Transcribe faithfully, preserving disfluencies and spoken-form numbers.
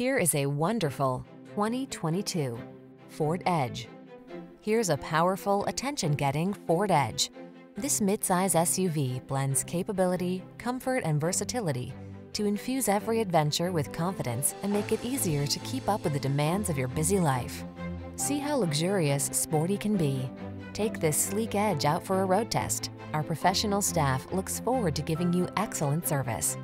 Here is a wonderful twenty twenty-two Ford Edge. Here's a powerful, attention-getting Ford Edge. This midsize S U V blends capability, comfort, and versatility to infuse every adventure with confidence and make it easier to keep up with the demands of your busy life. See how luxurious sporty can be. Take this sleek Edge out for a road test. Our professional staff looks forward to giving you excellent service.